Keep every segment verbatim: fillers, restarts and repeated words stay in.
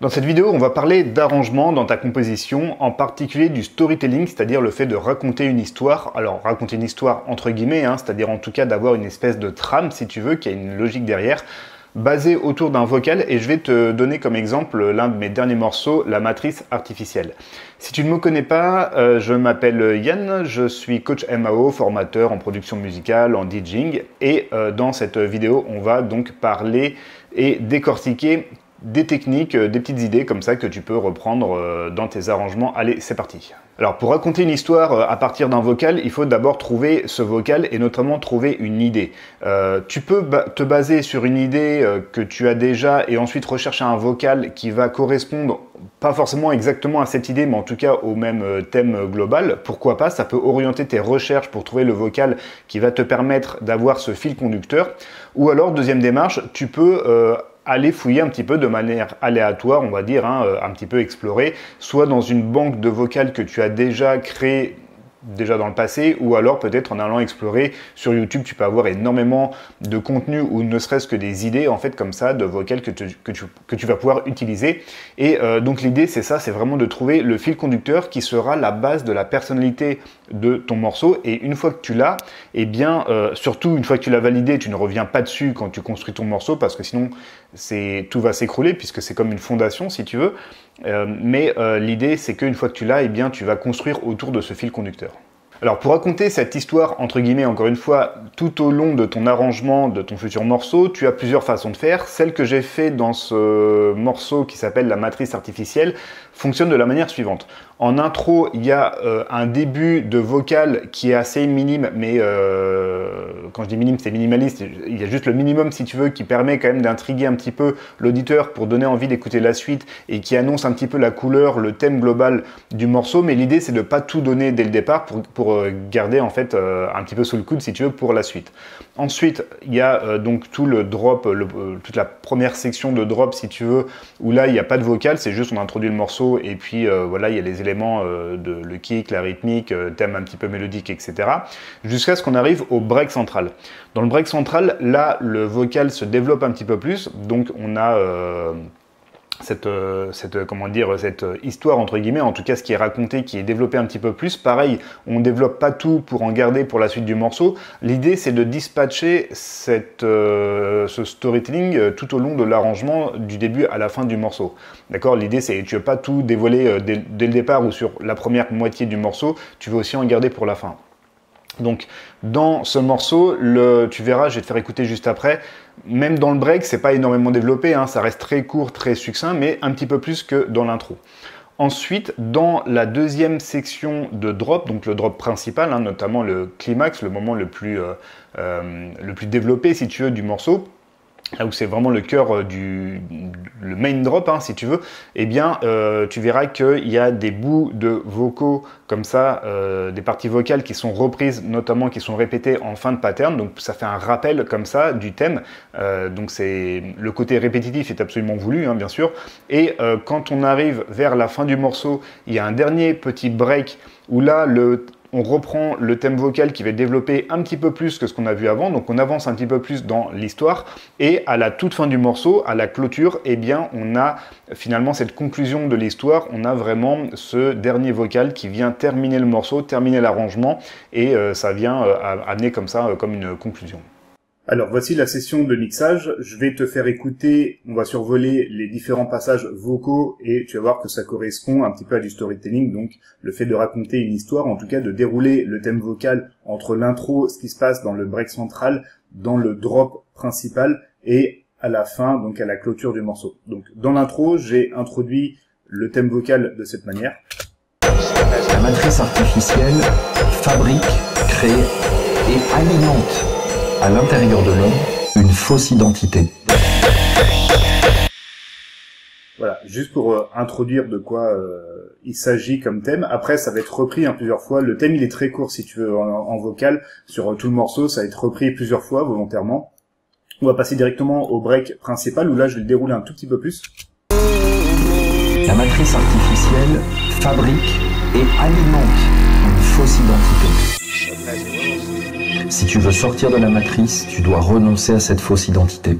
Dans cette vidéo, on va parler d'arrangement dans ta composition, en particulier du storytelling, c'est-à-dire le fait de raconter une histoire, alors raconter une histoire entre guillemets, hein, c'est-à-dire en tout cas d'avoir une espèce de trame, si tu veux, qui a une logique derrière, basée autour d'un vocal, et je vais te donner comme exemple l'un de mes derniers morceaux, La Matrice Artificielle. Si tu ne me connais pas, euh, je m'appelle Yann, je suis coach M A O, formateur en production musicale, en DJing, et euh, dans cette vidéo, on va donc parler et décortiquer des techniques, des petites idées comme ça que tu peux reprendre dans tes arrangements. Allez, c'est parti. Alors pour raconter une histoire à partir d'un vocal, il faut d'abord trouver ce vocal et notamment trouver une idée. Euh, tu peux ba- te baser sur une idée que tu as déjà et ensuite rechercher un vocal qui va correspondre pas forcément exactement à cette idée, mais en tout cas au même thème global. Pourquoi pas, ça peut orienter tes recherches pour trouver le vocal qui va te permettre d'avoir ce fil conducteur. Ou alors, deuxième démarche, tu peux euh, aller fouiller un petit peu de manière aléatoire, on va dire, hein, un petit peu explorer, soit dans une banque de vocales que tu as déjà créée déjà dans le passé, ou alors peut-être en allant explorer sur YouTube, tu peux avoir énormément de contenu ou ne serait-ce que des idées en fait comme ça de vocales que, te, que, tu, que tu vas pouvoir utiliser. Et euh, donc l'idée c'est ça, c'est vraiment de trouver le fil conducteur qui sera la base de la personnalité de ton morceau. Et une fois que tu l'as, et eh bien euh, surtout une fois que tu l'as validé, tu ne reviens pas dessus quand tu construis ton morceau parce que sinon c'est tout va s'écrouler puisque c'est comme une fondation si tu veux. Euh, mais euh, l'idée c'est qu'une fois que tu l'as, et eh bien tu vas construire autour de ce fil conducteur. Alors pour raconter cette histoire, entre guillemets, encore une fois, tout au long de ton arrangement, de ton futur morceau, tu as plusieurs façons de faire. Celle que j'ai fait dans ce morceau qui s'appelle La Matrice Artificielle fonctionne de la manière suivante. En intro, il y a euh, un début de vocal qui est assez minime, mais euh, quand je dis minime, c'est minimaliste. Il y a juste le minimum, si tu veux, qui permet quand même d'intriguer un petit peu l'auditeur pour donner envie d'écouter la suite et qui annonce un petit peu la couleur, le thème global du morceau. Mais l'idée, c'est de ne pas tout donner dès le départ pour, pour garder en fait euh, un petit peu sous le coude si tu veux pour la suite. Ensuite il y a euh, donc tout le drop, le, euh, toute la première section de drop si tu veux, où là il n'y a pas de vocal, c'est juste on introduit le morceau et puis euh, voilà il y a les éléments euh, de le kick, la rythmique, euh, thème un petit peu mélodique, et cetera. Jusqu'à ce qu'on arrive au break central. Dans le break central, là le vocal se développe un petit peu plus, donc on a euh, Cette, cette, comment dire, cette histoire entre guillemets, en tout cas ce qui est raconté, qui est développé un petit peu plus. Pareil, on ne développe pas tout pour en garder pour la suite du morceau. L'idée c'est de dispatcher cette, euh, ce storytelling tout au long de l'arrangement du début à la fin du morceau. D'accord, l'idée c'est tu ne veux pas tout dévoiler dès, dès le départ ou sur la première moitié du morceau, tu veux aussi en garder pour la fin. Donc dans ce morceau, le, tu verras, je vais te faire écouter juste après, même dans le break, c'est pas énormément développé, hein, ça reste très court, très succinct, mais un petit peu plus que dans l'intro. Ensuite, dans la deuxième section de drop, donc le drop principal, hein, notamment le climax, le moment le plus, euh, euh, le plus développé, si tu veux, du morceau, là où c'est vraiment le cœur du le main drop, hein, si tu veux, eh bien, euh, tu verras qu'il y a des bouts de vocaux comme ça, euh, des parties vocales qui sont reprises, notamment qui sont répétées en fin de pattern. Donc, ça fait un rappel comme ça du thème. Euh, donc, c'est le côté répétitif est absolument voulu, hein, bien sûr. Et euh, quand on arrive vers la fin du morceau, il y a un dernier petit break où là, le... on reprend le thème vocal qui va développer un petit peu plus que ce qu'on a vu avant, donc on avance un petit peu plus dans l'histoire, et à la toute fin du morceau, à la clôture, eh bien on a finalement cette conclusion de l'histoire, on a vraiment ce dernier vocal qui vient terminer le morceau, terminer l'arrangement, et euh, ça vient euh, amener comme ça, euh, comme une conclusion. Alors voici la session de mixage, je vais te faire écouter, on va survoler les différents passages vocaux et tu vas voir que ça correspond un petit peu à du storytelling, donc le fait de raconter une histoire, en tout cas de dérouler le thème vocal entre l'intro, ce qui se passe dans le break central, dans le drop principal et à la fin, donc à la clôture du morceau. Donc dans l'intro, j'ai introduit le thème vocal de cette manière. La matrice artificielle fabrique, crée et alimente à l'intérieur de l'homme, une fausse identité. Voilà, juste pour euh, introduire de quoi euh, il s'agit comme thème. Après, ça va être repris hein, plusieurs fois. Le thème, il est très court, si tu veux, en, en vocal. Sur euh, tout le morceau, ça va être repris plusieurs fois, volontairement. On va passer directement au break principal, où là, je vais le dérouler un tout petit peu plus. La matrice artificielle fabrique et alimente une fausse identité. Si tu veux sortir de la matrice, tu dois renoncer à cette fausse identité.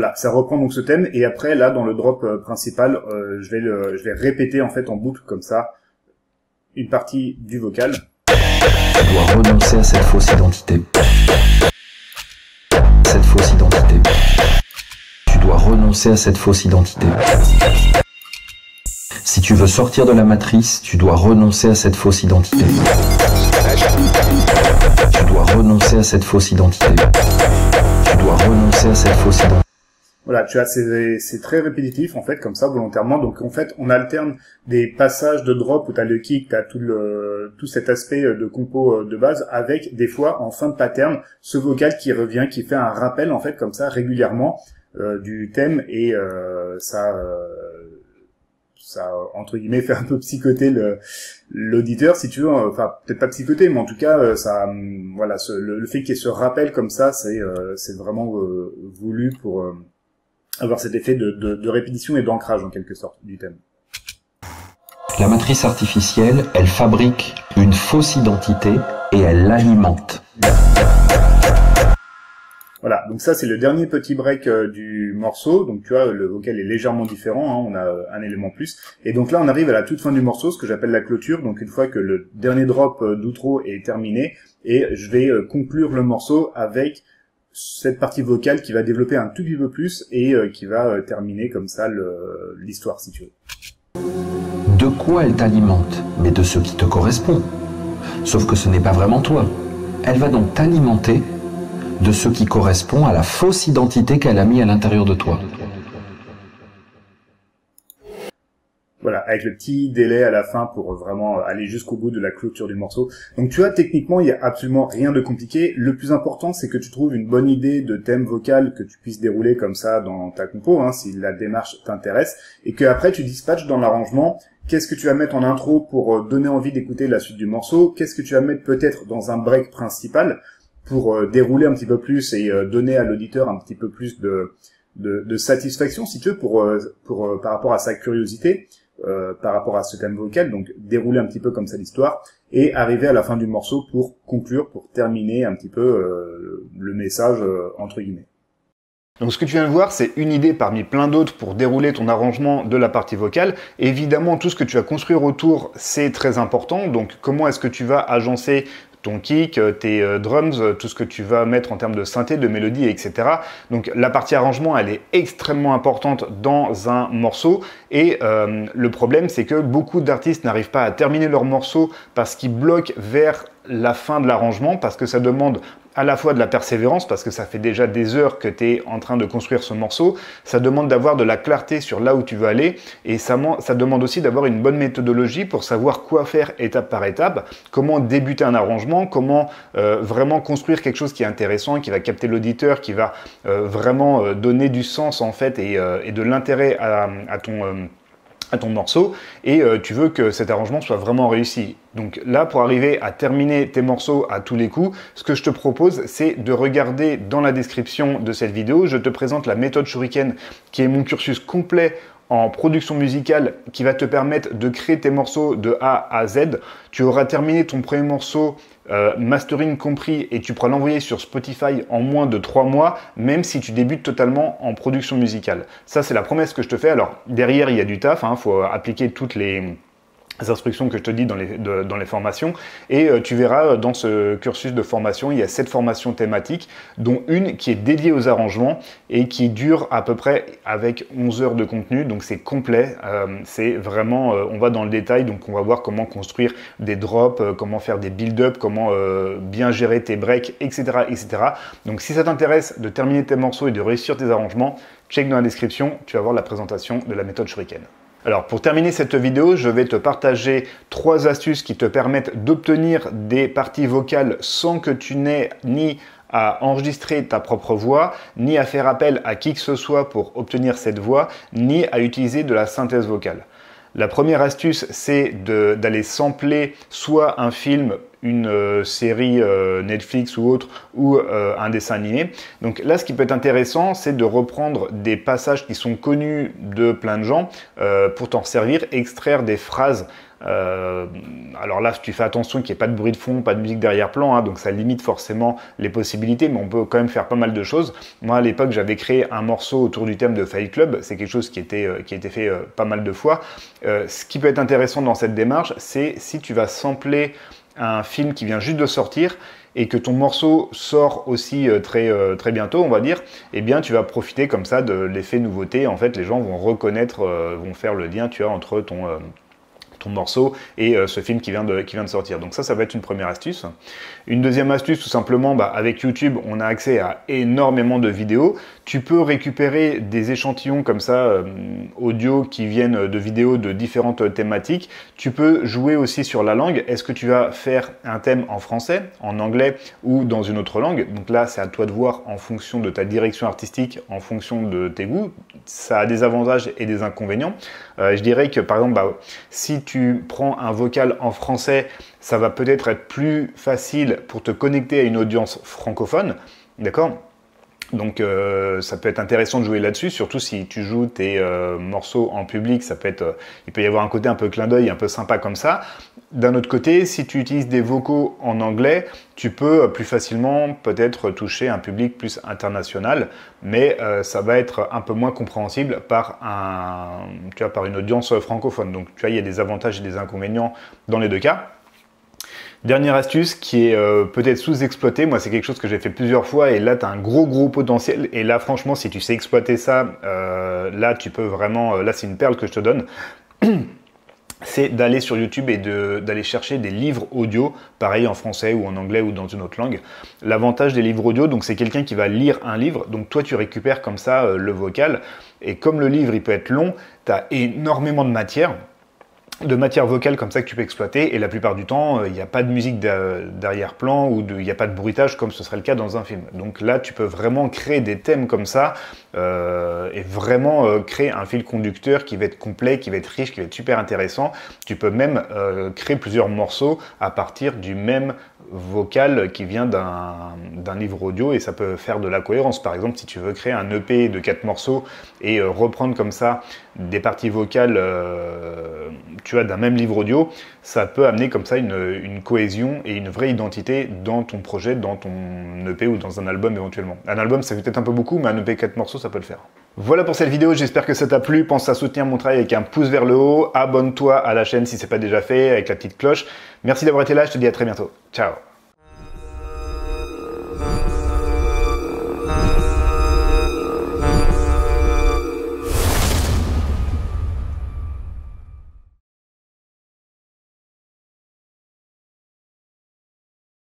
Voilà, ça reprend donc ce thème, et après, là, dans le drop euh, principal, euh, je vais le, je vais répéter, en fait, en boucle, comme ça, une partie du vocal. Je dois renoncer à cette fausse identité. Cette fausse identité. Tu dois renoncer à cette fausse identité. Si tu veux sortir de la matrice, tu dois renoncer à cette fausse identité. Tu dois renoncer à cette fausse identité. Tu dois renoncer à cette fausse identité. Voilà, tu as c'est très répétitif en fait comme ça volontairement. Donc en fait, on alterne des passages de drop où tu as le kick, tu as tout le tout cet aspect de compo de base avec des fois en fin de pattern ce vocal qui revient, qui fait un rappel en fait comme ça régulièrement euh, du thème, et euh, ça euh, ça entre guillemets fait un peu psychoter le l'auditeur si tu veux, enfin peut-être pas psychoter, mais en tout cas ça voilà, ce, le, le fait qu'il y ait ce rappel comme ça, c'est euh, c'est vraiment euh, voulu pour euh, avoir cet effet de, de, de répétition et d'ancrage, en quelque sorte, du thème. La matrice artificielle, elle fabrique une fausse identité et elle l'alimente. Voilà, donc ça c'est le dernier petit break euh, du morceau. Donc tu vois, le vocal est légèrement différent, hein, on a euh, un élément plus. Et donc là on arrive à la toute fin du morceau, ce que j'appelle la clôture. Donc une fois que le dernier drop euh, d'outro est terminé, et je vais euh, conclure le morceau avec cette partie vocale qui va développer un tout petit peu plus et euh, qui va euh, terminer comme ça l'histoire, si tu veux. De quoi elle t'alimente? Mais de ce qui te correspond. Sauf que ce n'est pas vraiment toi. Elle va donc t'alimenter de ce qui correspond à la fausse identité qu'elle a mis à l'intérieur de toi. Voilà, avec le petit délai à la fin pour vraiment aller jusqu'au bout de la clôture du morceau. Donc tu vois, techniquement, il n'y a absolument rien de compliqué. Le plus important, c'est que tu trouves une bonne idée de thème vocal que tu puisses dérouler comme ça dans ta compo, hein, si la démarche t'intéresse, et qu'après tu dispatches dans l'arrangement. Qu'est-ce que tu vas mettre en intro pour donner envie d'écouter la suite du morceau? Qu'est-ce que tu vas mettre peut-être dans un break principal pour dérouler un petit peu plus et donner à l'auditeur un petit peu plus de, de, de satisfaction, si tu veux, pour, pour, par rapport à sa curiosité. Euh, par rapport à ce thème vocal, donc dérouler un petit peu comme ça l'histoire, et arriver à la fin du morceau pour conclure, pour terminer un petit peu euh, le message, euh, entre guillemets. Donc ce que tu viens de voir, c'est une idée parmi plein d'autres pour dérouler ton arrangement de la partie vocale. Évidemment, tout ce que tu vas construire autour, c'est très important. Donc comment est-ce que tu vas agencer ton kick, tes drums, tout ce que tu vas mettre en termes de synthé, de mélodie, et cetera. Donc la partie arrangement, elle est extrêmement importante dans un morceau, et euh, le problème c'est que beaucoup d'artistes n'arrivent pas à terminer leur morceau parce qu'ils bloquent vers la fin de l'arrangement, parce que ça demande à la fois de la persévérance, parce que ça fait déjà des heures que tu es en train de construire ce morceau, ça demande d'avoir de la clarté sur là où tu veux aller, et ça, ça demande aussi d'avoir une bonne méthodologie pour savoir quoi faire étape par étape, comment débuter un arrangement, comment euh, vraiment construire quelque chose qui est intéressant, qui va capter l'auditeur, qui va euh, vraiment euh, donner du sens en fait, et, euh, et de l'intérêt à, à ton... Euh, à ton morceau, et euh, tu veux que cet arrangement soit vraiment réussi. Donc là, pour arriver à terminer tes morceaux à tous les coups, ce que je te propose, c'est de regarder dans la description de cette vidéo, je te présente la méthode Shuriken, qui est mon cursus complet en production musicale, qui va te permettre de créer tes morceaux de A à Z. Tu auras terminé ton premier morceau, euh, mastering compris, et tu pourras l'envoyer sur Spotify en moins de trois mois, même si tu débutes totalement en production musicale. Ça, c'est la promesse que je te fais. Alors, derrière, il y a du taf, hein, faut appliquer toutes les instructions que je te dis dans les, de, dans les formations, et euh, tu verras dans ce cursus de formation, il y a sept formations thématiques, dont une qui est dédiée aux arrangements et qui dure à peu près avec onze heures de contenu, donc c'est complet, euh, c'est vraiment, euh, on va dans le détail, donc on va voir comment construire des drops, euh, comment faire des build-up, comment euh, bien gérer tes breaks, et cetera, et cetera. Donc si ça t'intéresse de terminer tes morceaux et de réussir tes arrangements, check dans la description, tu vas voir la présentation de la méthode Shuriken. Alors pour terminer cette vidéo, je vais te partager trois astuces qui te permettent d'obtenir des parties vocales sans que tu n'aies ni à enregistrer ta propre voix, ni à faire appel à qui que ce soit pour obtenir cette voix, ni à utiliser de la synthèse vocale. La première astuce, c'est d'aller sampler soit un film, une euh, série euh, Netflix ou autre, ou euh, un dessin animé. Donc là, ce qui peut être intéressant, c'est de reprendre des passages qui sont connus de plein de gens euh, pour t'en servir, extraire des phrases Euh, alors là, tu fais attention qu'il n'y ait pas de bruit de fond, pas de musique derrière-plan, hein, donc ça limite forcément les possibilités, mais on peut quand même faire pas mal de choses. Moi, à l'époque, j'avais créé un morceau autour du thème de Fight Club, c'est quelque chose qui était, euh, qui a été fait euh, pas mal de fois. Euh, ce qui peut être intéressant dans cette démarche, c'est si tu vas sampler un film qui vient juste de sortir, et que ton morceau sort aussi très, très bientôt, on va dire, eh bien tu vas profiter comme ça de l'effet nouveauté. En fait, les gens vont reconnaître, vont faire le lien, tu vois, entre ton, ton morceau et ce film qui vient, de, qui vient de sortir. Donc ça, ça va être une première astuce. Une deuxième astuce, tout simplement, bah, avec YouTube, on a accès à énormément de vidéos. Tu peux récupérer des échantillons comme ça, audio, qui viennent de vidéos de différentes thématiques. Tu peux jouer aussi sur la langue. Est-ce que tu vas faire un thème en français, en anglais ou dans une autre langue? Donc là, c'est à toi de voir en fonction de ta direction artistique, en fonction de tes goûts. Ça a des avantages et des inconvénients. Euh, je dirais que, par exemple, bah, si tu prends un vocal en français, ça va peut-être être plus facile pour te connecter à une audience francophone, d'accord? Donc euh, ça peut être intéressant de jouer là-dessus, surtout si tu joues tes euh, morceaux en public, ça peut être, euh, il peut y avoir un côté un peu clin d'œil, un peu sympa comme ça. D'un autre côté, si tu utilises des vocaux en anglais, tu peux euh, plus facilement peut-être toucher un public plus international, mais euh, ça va être un peu moins compréhensible par, un, tu vois, par une audience francophone. Donc tu vois, il y a des avantages et des inconvénients dans les deux cas. Dernière astuce qui est euh, peut-être sous-exploitée, moi c'est quelque chose que j'ai fait plusieurs fois et là tu as un gros gros potentiel et là franchement si tu sais exploiter ça, euh, là tu peux vraiment, euh, là c'est une perle que je te donne, c'est d'aller sur YouTube et d'aller chercher des livres audio, pareil en français ou en anglais ou dans une autre langue. L'avantage des livres audio, donc c'est quelqu'un qui va lire un livre, donc toi tu récupères comme ça euh, le vocal et comme le livre il peut être long, tu as énormément de matière. de matière vocale comme ça que tu peux exploiter et la plupart du temps il n'y a pas de musique d'arrière-plan ou il n'y a pas de bruitage comme ce serait le cas dans un film. Donc là tu peux vraiment créer des thèmes comme ça euh, et vraiment euh, créer un fil conducteur qui va être complet, qui va être riche, qui va être super intéressant. Tu peux même euh, créer plusieurs morceaux à partir du même vocal qui vient d'un livre audio et ça peut faire de la cohérence. Par exemple, si tu veux créer un E P de quatre morceaux et euh, reprendre comme ça des parties vocales euh, tu vois, d'un même livre audio, ça peut amener comme ça une, une cohésion et une vraie identité dans ton projet, dans ton E P ou dans un album éventuellement. Un album, ça fait peut-être un peu beaucoup, mais un E P quatre morceaux, ça peut le faire. Voilà pour cette vidéo, j'espère que ça t'a plu. Pense à soutenir mon travail avec un pouce vers le haut. Abonne-toi à la chaîne si ce n'est pas déjà fait, avec la petite cloche. Merci d'avoir été là, je te dis à très bientôt. Ciao.